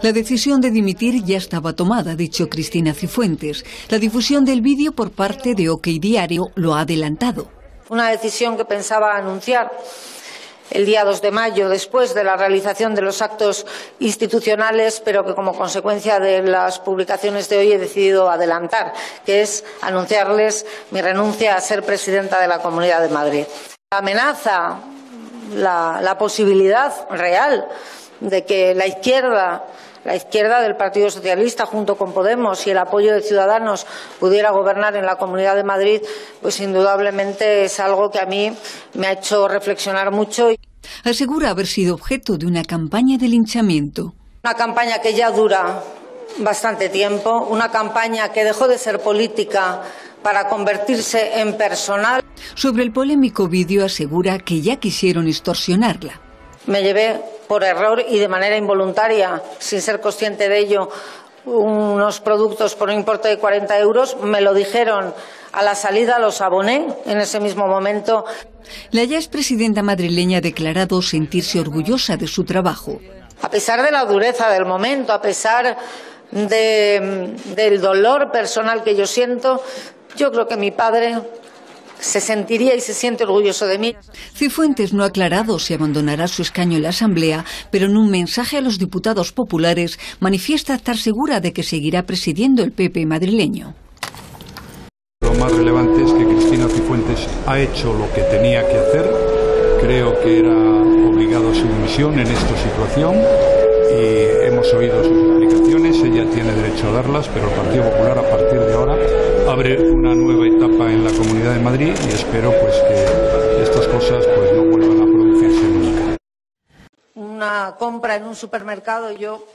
La decisión de dimitir ya estaba tomada, ha dicho Cristina Cifuentes. La difusión del vídeo por parte de OK Diario lo ha adelantado. Una decisión que pensaba anunciar el día 2 de mayo, después de la realización de los actos institucionales, pero que como consecuencia de las publicaciones de hoy he decidido adelantar, que es anunciarles mi renuncia a ser presidenta de la Comunidad de Madrid. La amenaza, la posibilidad real de que la izquierda del Partido Socialista junto con Podemos y el apoyo de Ciudadanos pudiera gobernar en la Comunidad de Madrid, pues indudablemente es algo que a mí me ha hecho reflexionar mucho. Asegura haber sido objeto de una campaña de linchamiento. Una campaña que ya dura bastante tiempo, una campaña que dejó de ser política para convertirse en personal. Sobre el polémico vídeo asegura que ya quisieron extorsionarla. Me llevé por error y de manera involuntaria, sin ser consciente de ello, unos productos por un importe de 40 euros. Me lo dijeron a la salida, los aboné en ese mismo momento. La ya expresidenta madrileña ha declarado sentirse orgullosa de su trabajo. A pesar de la dureza del momento, a pesar del dolor personal que yo siento, yo creo que mi padre se sentiría y se siente orgulloso de mí. Cifuentes no ha aclarado si abandonará su escaño en la Asamblea, pero en un mensaje a los diputados populares manifiesta estar segura de que seguirá presidiendo el PP madrileño. Lo más relevante es que Cristina Cifuentes ha hecho lo que tenía que hacer. Creo que era obligado a su dimisión en esta situación y hemos oído sus explicaciones. Ella tiene derecho a darlas, pero el Partido Popular a partir de ahora abre una nueva etapa en la Comunidad de Madrid y espero pues que estas cosas pues no vuelvan a producirse nunca. Una compra en un supermercado yo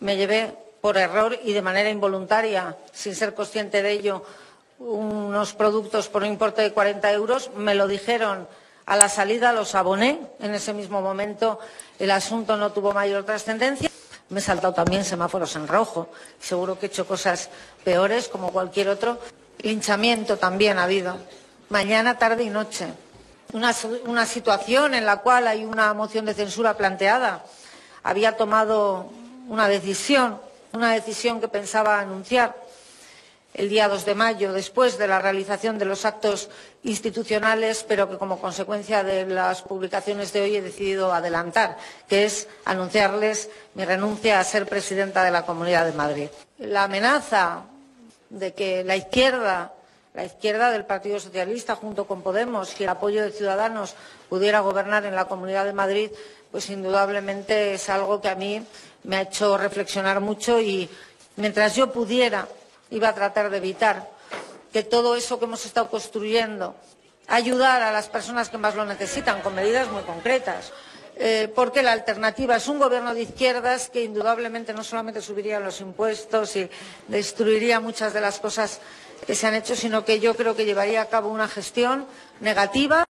me llevé por error y de manera involuntaria, sin ser consciente de ello, unos productos por un importe de 40 euros, me lo dijeron a la salida, los aboné en ese mismo momento, el asunto no tuvo mayor trascendencia. Me he saltado también semáforos en rojo. Seguro que he hecho cosas peores, como cualquier otro. Linchamiento también ha habido. Mañana, tarde y noche. Una situación en la cual hay una moción de censura planteada. Había tomado una decisión que pensaba anunciar el día 2 de mayo, después de la realización de los actos institucionales, pero que como consecuencia de las publicaciones de hoy he decidido adelantar, que es anunciarles mi renuncia a ser presidenta de la Comunidad de Madrid. La amenaza de que la izquierda del Partido Socialista junto con Podemos y el apoyo de Ciudadanos pudiera gobernar en la Comunidad de Madrid, pues indudablemente es algo que a mí me ha hecho reflexionar mucho y mientras yo pudiera iba a tratar de evitar que todo eso que hemos estado construyendo, ayudar a las personas que más lo necesitan con medidas muy concretas, porque la alternativa es un gobierno de izquierdas que indudablemente no solamente subiría los impuestos y destruiría muchas de las cosas que se han hecho, sino que yo creo que llevaría a cabo una gestión negativa.